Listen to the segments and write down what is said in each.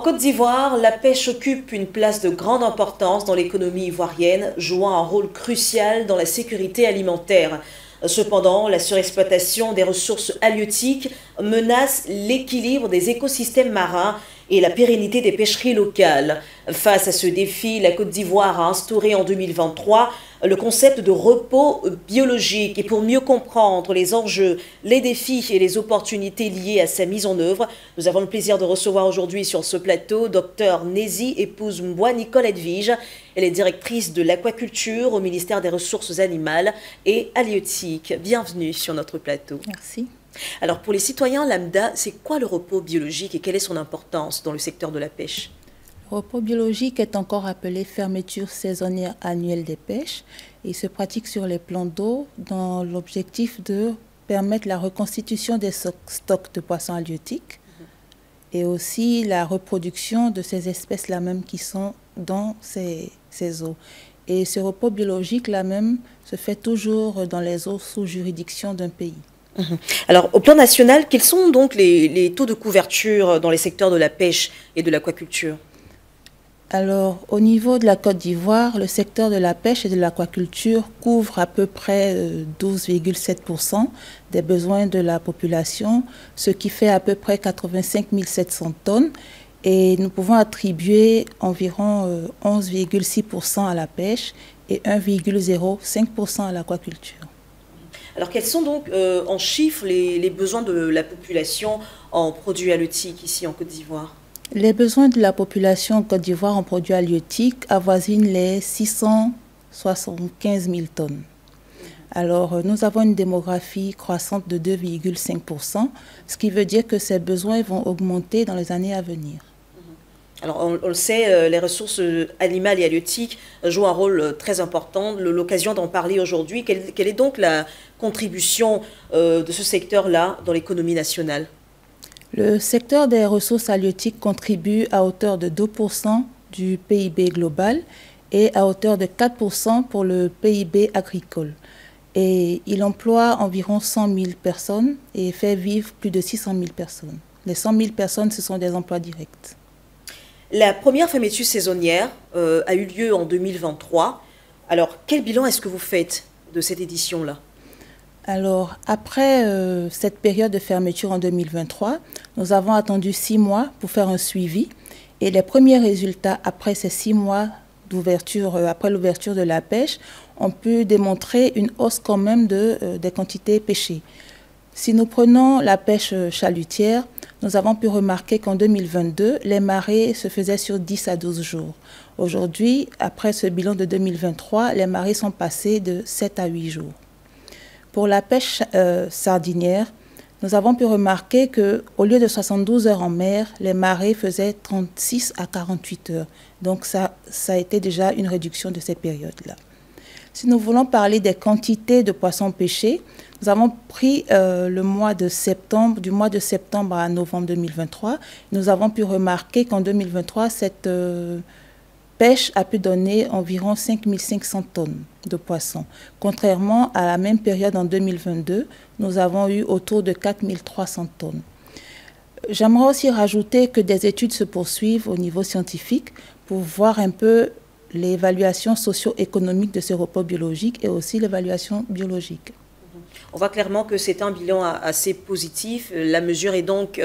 En Côte d'Ivoire, la pêche occupe une place de grande importance dans l'économie ivoirienne, jouant un rôle crucial dans la sécurité alimentaire. Cependant, la surexploitation des ressources halieutiques menace l'équilibre des écosystèmes marins et la pérennité des pêcheries locales. Face à ce défi, la Côte d'Ivoire a instauré en 2023 le concept de repos biologique. Et pour mieux comprendre les enjeux, les défis et les opportunités liées à sa mise en œuvre, nous avons le plaisir de recevoir aujourd'hui sur ce plateau Dr Nézi, épouse Mboï Nicole Edwige. Elle est directrice de l'aquaculture au ministère des Ressources animales et halieutiques. Bienvenue sur notre plateau. Merci. Alors pour les citoyens lambda, c'est quoi le repos biologique et quelle est son importance dans le secteur de la pêche? Le repos biologique est encore appelé fermeture saisonnière annuelle des pêches et se pratique sur les plans d'eau dans l'objectif de permettre la reconstitution des stocks de poissons halieutiques et aussi la reproduction de ces espèces-là même qui sont dans ces eaux. Et ce repos biologique là même se fait toujours dans les eaux sous juridiction d'un pays. Alors, au plan national, quels sont donc les taux de couverture dans les secteurs de la pêche et de l'aquaculture? Alors, au niveau de la Côte d'Ivoire, le secteur de la pêche et de l'aquaculture couvre à peu près 12,7% des besoins de la population, ce qui fait à peu près 85 700 tonnes. Et nous pouvons attribuer environ 11,6% à la pêche et 1,05% à l'aquaculture. Alors, quels sont donc en chiffres les besoins de la population en produits halieutiques ici en Côte d'Ivoire? Les besoins de la population en Côte d'Ivoire en produits halieutiques avoisinent les 675 000 tonnes. Alors, nous avons une démographie croissante de 2,5%, ce qui veut dire que ces besoins vont augmenter dans les années à venir. Alors, on le sait, les ressources animales et halieutiques jouent un rôle très important. L'occasion d'en parler aujourd'hui, quelle est donc la contribution de ce secteur-là dans l'économie nationale? Le secteur des ressources halieutiques contribue à hauteur de 2% du PIB global et à hauteur de 4% pour le PIB agricole. Et il emploie environ 100 000 personnes et fait vivre plus de 600 000 personnes. Les 100 000 personnes, ce sont des emplois directs. La première fermeture saisonnière a eu lieu en 2023. Alors, quel bilan est-ce que vous faites de cette édition-là? Alors, après cette période de fermeture en 2023, nous avons attendu 6 mois pour faire un suivi. Et les premiers résultats après ces 6 mois d'ouverture, après l'ouverture de la pêche, ont pu démontrer une hausse quand même des quantités pêchées. Si nous prenons la pêche chalutière, nous avons pu remarquer qu'en 2022, les marées se faisaient sur 10 à 12 jours. Aujourd'hui, après ce bilan de 2023, les marées sont passées de 7 à 8 jours. Pour la pêche sardinière, nous avons pu remarquer qu'au lieu de 72 heures en mer, les marées faisaient 36 à 48 heures. Donc ça a été déjà une réduction de ces périodes-là. Si nous voulons parler des quantités de poissons pêchés, nous avons pris le mois de septembre, du mois de septembre à novembre 2023. Nous avons pu remarquer qu'en 2023, cette pêche a pu donner environ 5500 tonnes de poissons. Contrairement à la même période en 2022, nous avons eu autour de 4300 tonnes. J'aimerais aussi rajouter que des études se poursuivent au niveau scientifique pour voir un peu l'évaluation socio-économique de ce repos biologique et aussi l'évaluation biologique. On voit clairement que c'est un bilan assez positif. La mesure est donc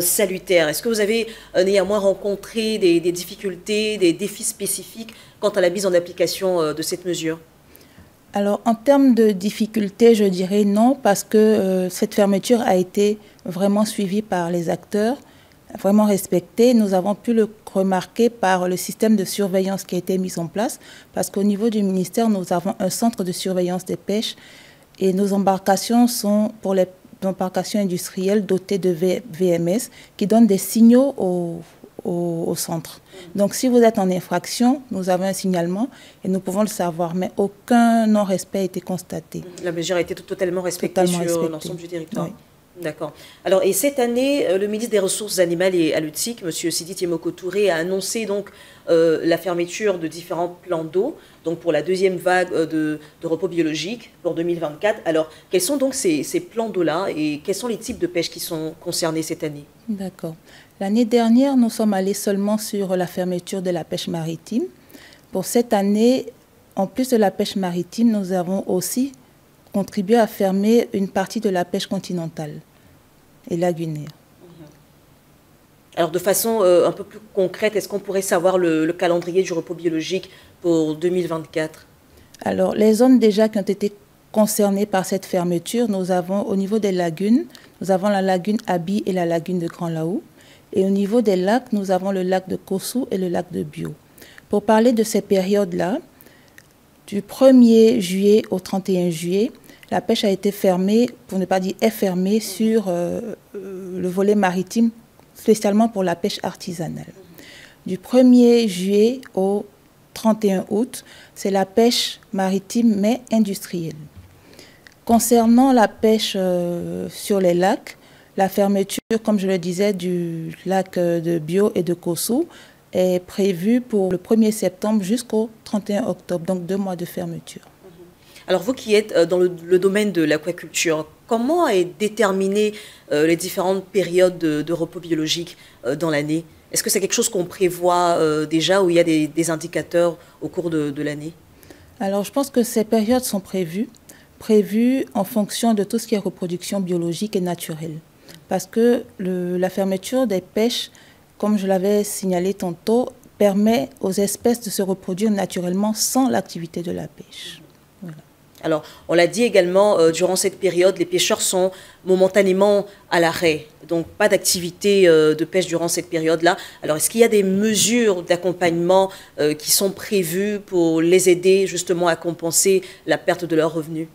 salutaire. Est-ce que vous avez néanmoins rencontré des difficultés, des défis spécifiques quant à la mise en application de cette mesure? Alors, en termes de difficultés, je dirais non, parce que cette fermeture a été vraiment suivie par les acteurs, vraiment respectée. Nous avons pu le remarqué par le système de surveillance qui a été mis en place, parce qu'au niveau du ministère, nous avons un centre de surveillance des pêches et nos embarcations sont, pour les embarcations industrielles, dotées de VMS qui donnent des signaux au centre. Donc si vous êtes en infraction, nous avons un signalement et nous pouvons le savoir, mais aucun non-respect a été constaté. La mesure a été totalement respectée sur l'ensemble du territoire. Oui. D'accord. Alors, et cette année, le ministre des Ressources animales et halieutiques, M. Sidi Tiemoko Touré, a annoncé donc la fermeture de différents plans d'eau, donc pour la deuxième vague de repos biologique pour 2024. Alors, quels sont donc ces plans d'eau-là et quels sont les types de pêche qui sont concernés cette année? D'accord. L'année dernière, nous sommes allés seulement sur la fermeture de la pêche maritime. Pour cette année, en plus de la pêche maritime, nous avons aussi contribué à fermer une partie de la pêche continentale et lagunaire. Alors de façon un peu plus concrète, est-ce qu'on pourrait savoir le calendrier du repos biologique pour 2024 ? Alors les zones déjà qui ont été concernées par cette fermeture, nous avons au niveau des lagunes, nous avons la lagune Abi et la lagune de Grand-Lahou. Et au niveau des lacs, nous avons le lac de Kossou et le lac de Bio. Pour parler de ces périodes-là, du 1er juillet au 31 juillet, la pêche a été fermée, pour ne pas dire est fermée, sur le volet maritime, spécialement pour la pêche artisanale. Du 1er juillet au 31 août, c'est la pêche maritime mais industrielle. Concernant la pêche sur les lacs, la fermeture, comme je le disais, du lac de Bio et de Kossou est prévue pour le 1er septembre jusqu'au 31 octobre, donc 2 mois de fermeture. Alors vous qui êtes dans le domaine de l'aquaculture, comment est déterminée les différentes périodes de repos biologique dans l'année? Est-ce que c'est quelque chose qu'on prévoit déjà ou il y a des indicateurs au cours de l'année? Alors je pense que ces périodes sont prévues en fonction de tout ce qui est reproduction biologique et naturelle. Parce que la fermeture des pêches, comme je l'avais signalé tantôt, permet aux espèces de se reproduire naturellement sans l'activité de la pêche. Voilà. Alors, on l'a dit également, durant cette période, les pêcheurs sont momentanément à l'arrêt. Donc, pas d'activité de pêche durant cette période-là. Alors, est-ce qu'il y a des mesures d'accompagnement qui sont prévues pour les aider justement à compenser la perte de leurs revenus?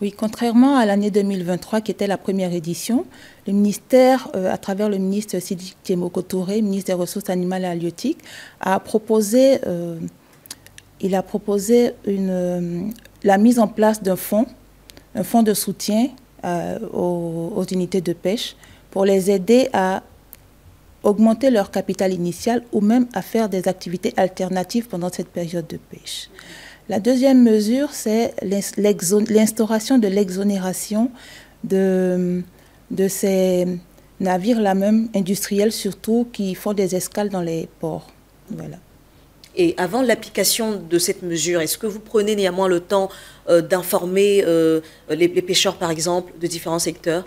Oui, contrairement à l'année 2023, qui était la première édition, le ministère, à travers le ministre Sidi Tiemoko Touré, ministre des Ressources animales et halieutiques, a proposé la mise en place d'un fonds, de soutien aux unités de pêche pour les aider à augmenter leur capital initial ou même à faire des activités alternatives pendant cette période de pêche. La deuxième mesure, c'est l'instauration de l'exonération de ces navires-là même, industriels surtout, qui font des escales dans les ports. Voilà. Et avant l'application de cette mesure, est-ce que vous prenez néanmoins le temps d'informer les pêcheurs, par exemple, de différents secteurs?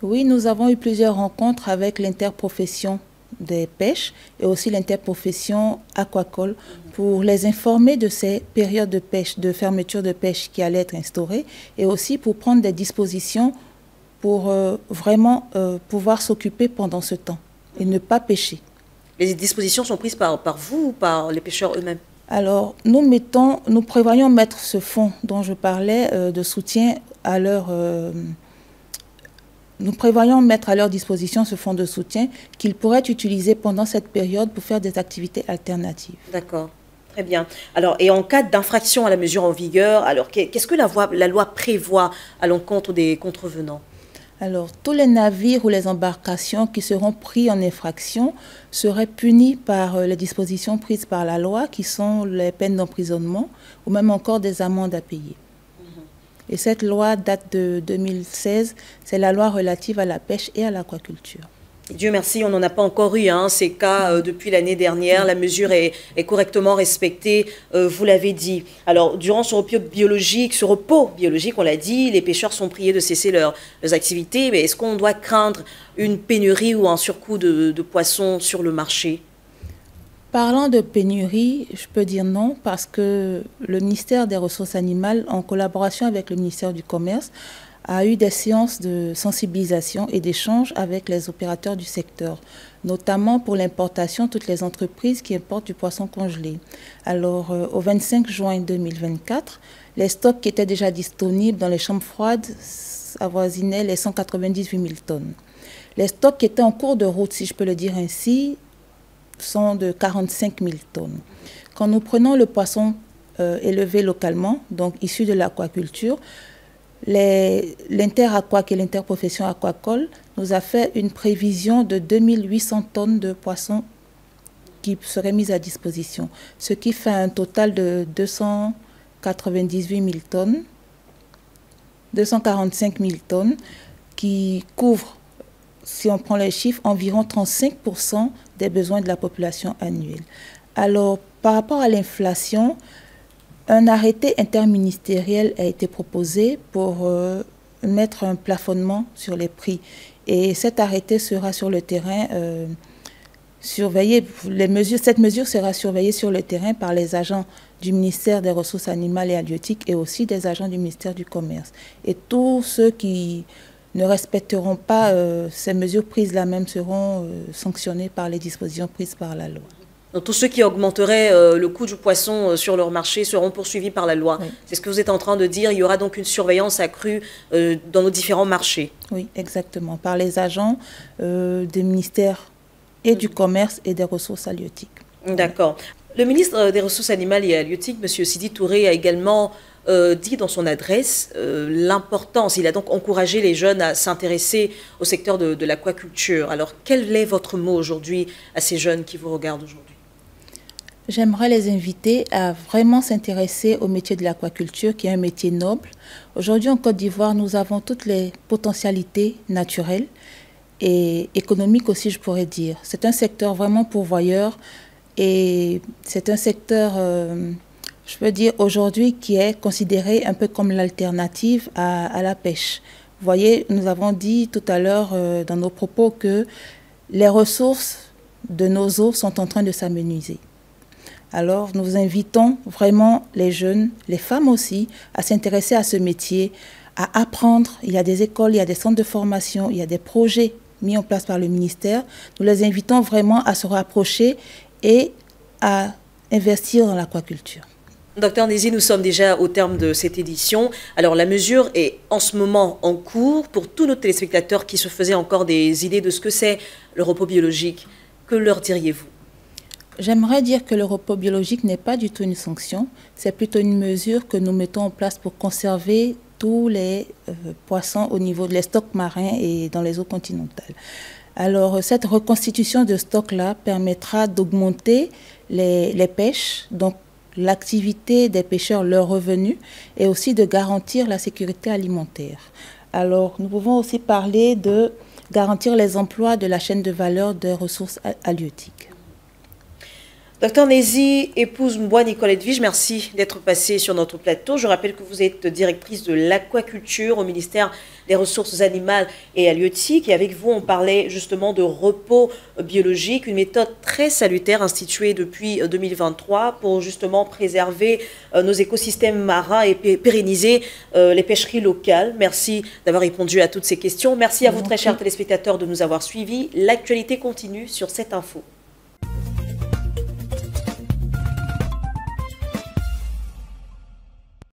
Oui, nous avons eu plusieurs rencontres avec l'interprofession des pêches et aussi l'interprofession aquacole pour les informer de ces périodes de pêche, de fermeture de pêche qui allaient être instaurées et aussi pour prendre des dispositions pour vraiment pouvoir s'occuper pendant ce temps et ne pas pêcher. Les dispositions sont prises par vous ou par les pêcheurs eux-mêmes? Alors, nous prévoyons mettre ce fonds dont je parlais de soutien à leur... Nous prévoyons mettre à leur disposition ce fonds de soutien qu'ils pourraient utiliser pendant cette période pour faire des activités alternatives. D'accord, très bien. Alors, et en cas d'infraction à la mesure en vigueur, alors qu'est-ce que la loi prévoit à l'encontre des contrevenants? Alors, tous les navires ou les embarcations qui seront pris en infraction seraient punis par les dispositions prises par la loi, qui sont les peines d'emprisonnement ou même encore des amendes à payer. Et cette loi date de 2016, c'est la loi relative à la pêche et à l'aquaculture. Dieu merci, on n'en a pas encore eu ces cas depuis l'année dernière. La mesure est correctement respectée, vous l'avez dit. Alors, durant ce repos biologique, on l'a dit, les pêcheurs sont priés de cesser leurs activités. Mais est-ce qu'on doit craindre une pénurie ou un surcoût de poissons sur le marché ? Parlant de pénurie, je peux dire non, parce que le ministère des Ressources animales, en collaboration avec le ministère du Commerce, a eu des séances de sensibilisation et d'échange avec les opérateurs du secteur, notamment pour l'importation, toutes les entreprises qui importent du poisson congelé. Alors, au 25 juin 2024, les stocks qui étaient déjà disponibles dans les chambres froides avoisinaient les 198 000 tonnes. Les stocks qui étaient en cours de route, si je peux le dire ainsi, sont de 45 000 tonnes. Quand nous prenons le poisson élevé localement, donc issu de l'aquaculture, l'Interaqua et l'interprofession aquacole nous a fait une prévision de 2800 tonnes de poissons qui seraient mises à disposition, ce qui fait un total de 298 000 tonnes, 245 000 tonnes qui couvrent si on prend les chiffres, environ 35% des besoins de la population annuelle. Alors, par rapport à l'inflation, un arrêté interministériel a été proposé pour mettre un plafonnement sur les prix. Et cet arrêté sera sur le terrain surveillé. Cette mesure sera surveillée sur le terrain par les agents du ministère des Ressources animales et halieutiques et aussi des agents du ministère du Commerce. Et tous ceux qui ne respecteront pas ces mesures prises là-même seront sanctionnés par les dispositions prises par la loi. Donc, tous ceux qui augmenteraient le coût du poisson sur leur marché seront poursuivis par la loi. Oui. C'est ce que vous êtes en train de dire. Il y aura donc une surveillance accrue dans nos différents marchés. Oui, exactement. Par les agents des ministères et du Commerce et des Ressources halieutiques. D'accord. Le ministre des Ressources animales et halieutiques, M. Sidi Touré, a également dit dans son adresse l'importance. Il a donc encouragé les jeunes à s'intéresser au secteur de l'aquaculture. Alors, quel est votre mot aujourd'hui à ces jeunes qui vous regardent aujourd'hui? J'aimerais les inviter à vraiment s'intéresser au métier de l'aquaculture, qui est un métier noble. Aujourd'hui, en Côte d'Ivoire, nous avons toutes les potentialités naturelles et économiques aussi, je pourrais dire. C'est un secteur vraiment pourvoyeur et c'est un secteur, je peux dire, aujourd'hui qui est considéré un peu comme l'alternative à la pêche. Vous voyez, nous avons dit tout à l'heure dans nos propos que les ressources de nos eaux sont en train de s'amenuiser. Alors, nous invitons vraiment les jeunes, les femmes aussi, à s'intéresser à ce métier, à apprendre. Il y a des écoles, il y a des centres de formation, il y a des projets mis en place par le ministère. Nous les invitons vraiment à se rapprocher et à investir dans l'aquaculture. Docteur Nézi, nous sommes déjà au terme de cette édition. Alors, la mesure est en ce moment en cours pour tous nos téléspectateurs qui se faisaient encore des idées de ce que c'est le repos biologique. Que leur diriez-vous? J'aimerais dire que le repos biologique n'est pas du tout une sanction, c'est plutôt une mesure que nous mettons en place pour conserver tous les poissons au niveau des stocks marins et dans les eaux continentales. Alors cette reconstitution de stocks-là permettra d'augmenter les pêches, donc l'activité des pêcheurs, leurs revenus, et aussi de garantir la sécurité alimentaire. Alors nous pouvons aussi parler de garantir les emplois de la chaîne de valeur des ressources halieutiques. Docteur Nézi, épouse Mboï Nicole Edwige, merci d'être passée sur notre plateau. Je rappelle que vous êtes directrice de l'aquaculture au ministère des Ressources animales et halieutiques. Et avec vous, on parlait justement de repos biologique, une méthode très salutaire instituée depuis 2023 pour justement préserver nos écosystèmes marins et pérenniser les pêcheries locales. Merci d'avoir répondu à toutes ces questions. Merci à vous, très chers téléspectateurs, de nous avoir suivis. L'actualité continue sur cette info.